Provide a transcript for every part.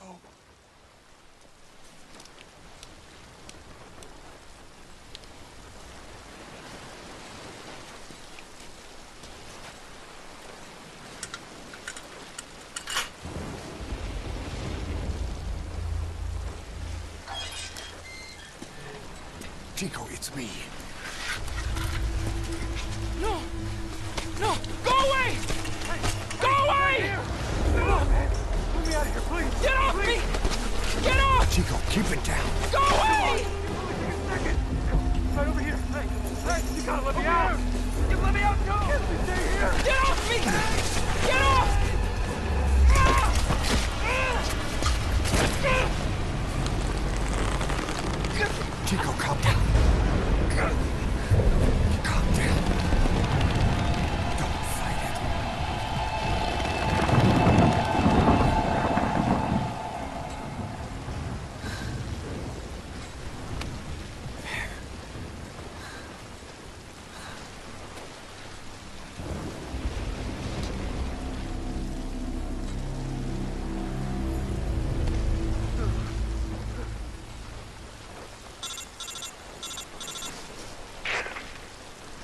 go. Chico, it's me. No! No! Go away! Go away! Get off, man! Let me out of here, please! Get off me! Get off! Chico, keep it down. Go away! Right over here. Hey, you gotta let me out! Let me out, go! Stay here! Get off me! Get off! Chico, calm down. Calm down. Don't fight it.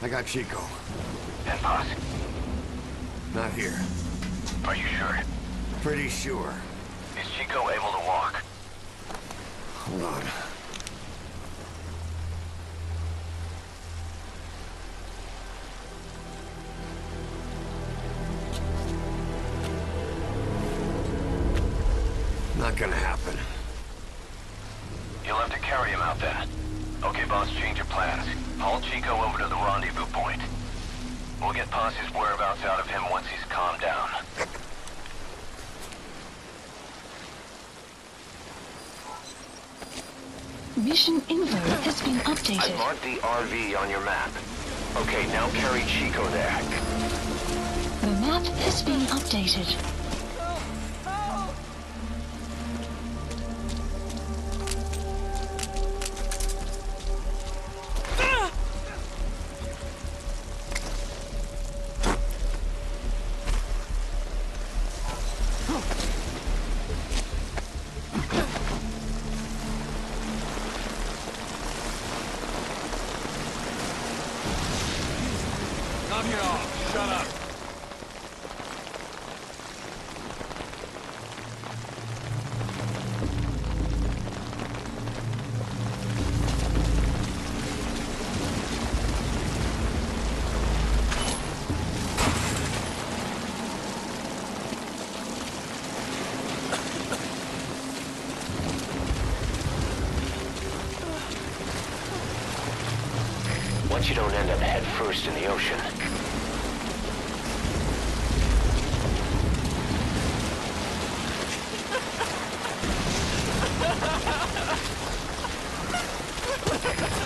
I got Chico. And Paz? Not here. Are you sure? Pretty sure. Is Chico able to walk? Hold on. Not gonna happen. You'll have to carry him out then. Okay, boss, change your plans. Haul Chico over to the rendezvous point. We'll get Paz's whereabouts out of him once he's calmed down. Mission info has been updated. I marked the RV on your map. Okay, now carry Chico there. The map has been updated. Come here all, shut up. Once you don't end up head first in the ocean,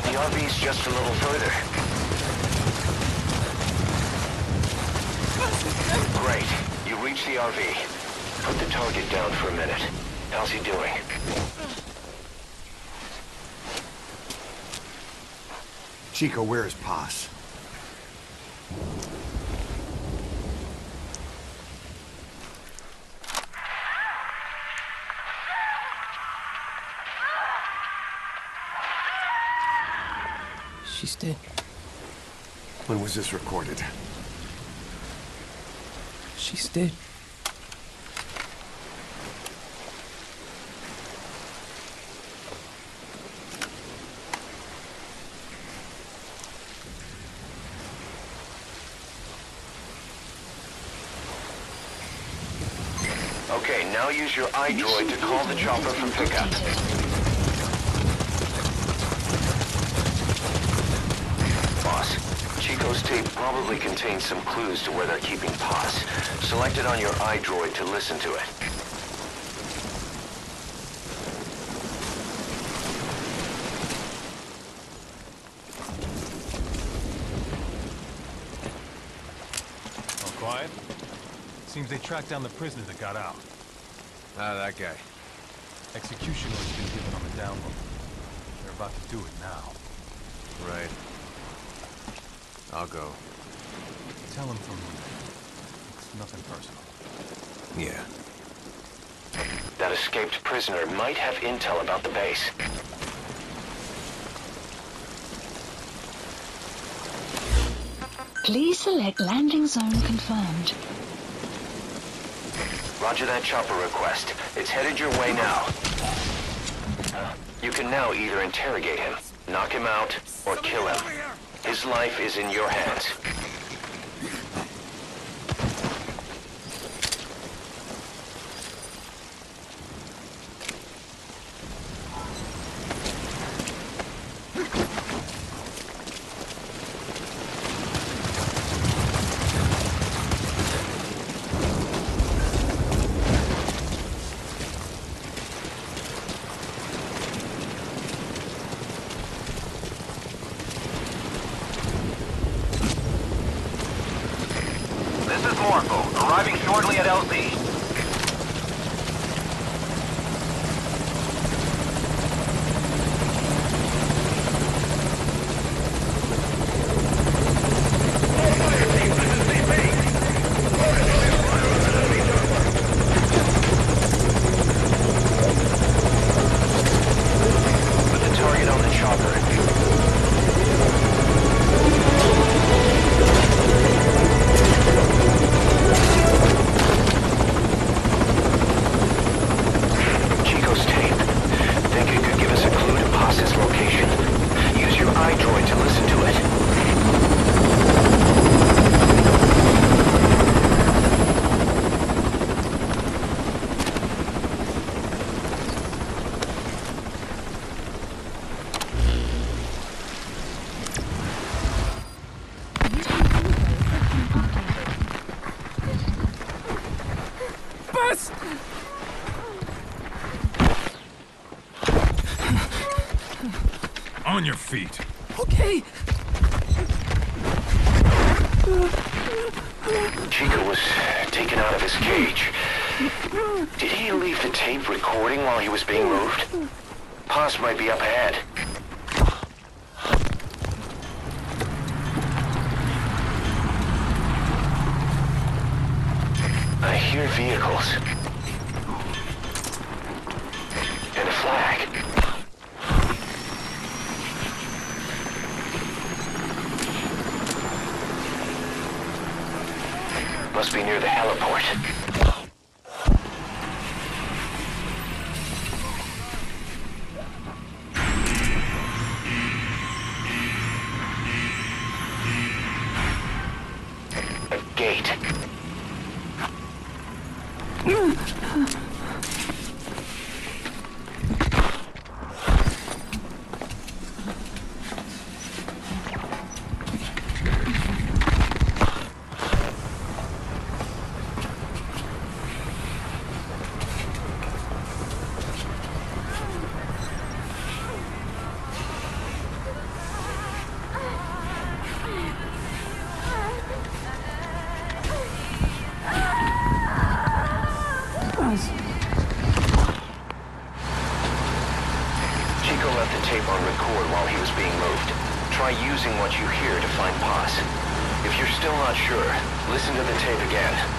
the RV's just a little further. Great. You reach the RV. Put the target down for a minute. How's he doing? Chico, where is Paz? She's dead. When was this recorded? She's dead. Okay, now use your iDroid to call the chopper for pickup. Boss, Chico's tape probably contains some clues to where they're keeping Paz. Select it on your iDroid to listen to it. Seems they tracked down the prisoner that got out. Ah, that guy. Execution order's been given on the down low. They're about to do it now. Right. I'll go. Tell him from me. It's nothing personal. Yeah. that escaped prisoner might have intel about the base. Please select landing zone confirmed. Roger that chopper request. It's headed your way now. You can now either interrogate him, knock him out, or kill him. His life is in your hands. Arriving shortly at LZ. iDroid to listen to it. Paz! On your feet. Okay. Chico was taken out of his cage. Did he leave the tape recording while he was being moved? Paz might be up ahead. I hear vehicles. And a flag. Must be near the heliport. A gate. Chico left the tape on record while he was being moved. Try using what you hear to find Paz. If you're still not sure, listen to the tape again.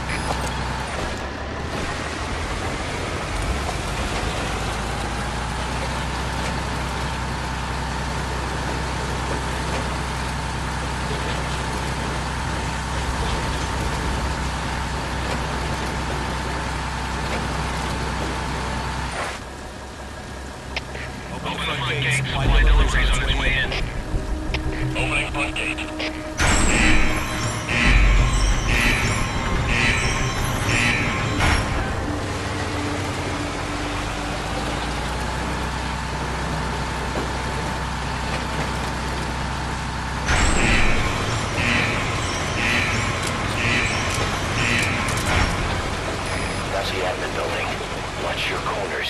That's the admin building. Watch your corners.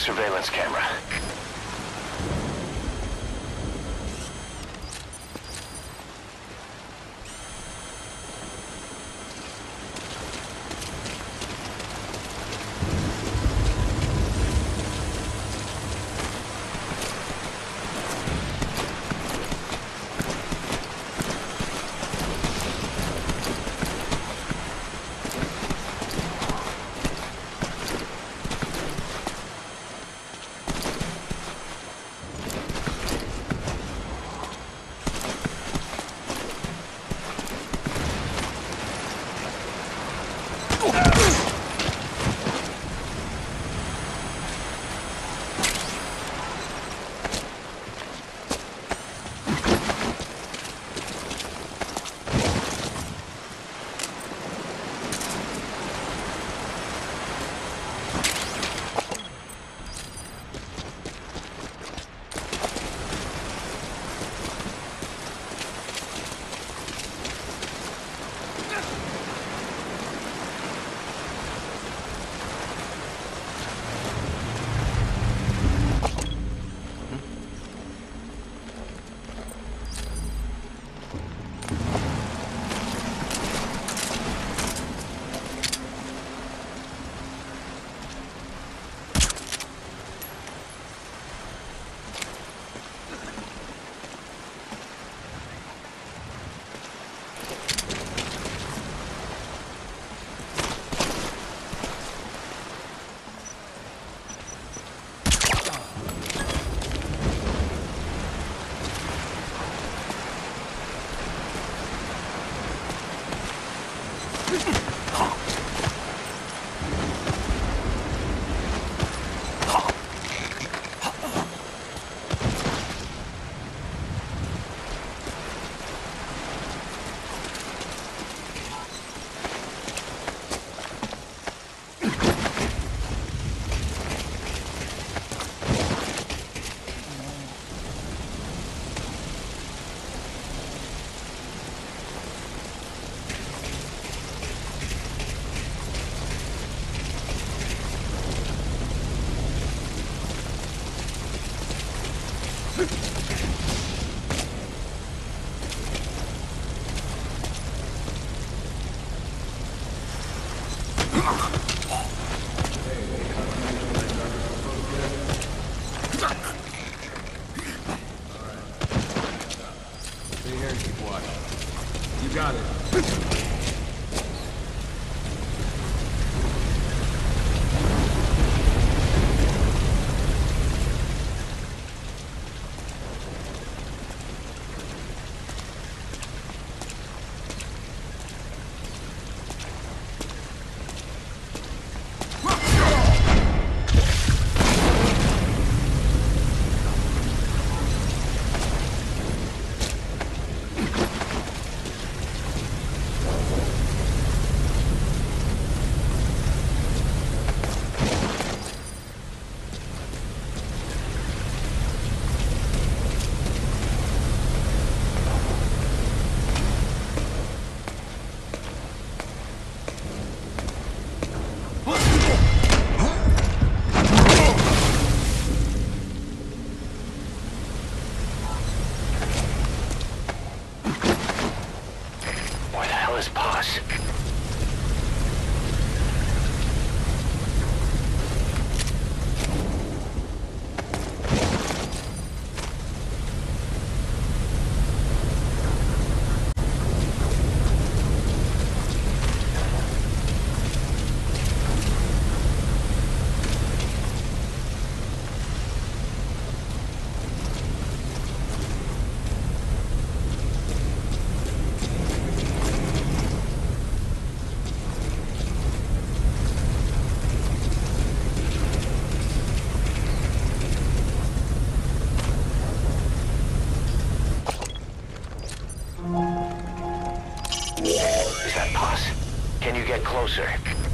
surveillance camera. Is that Paz? Can you get closer?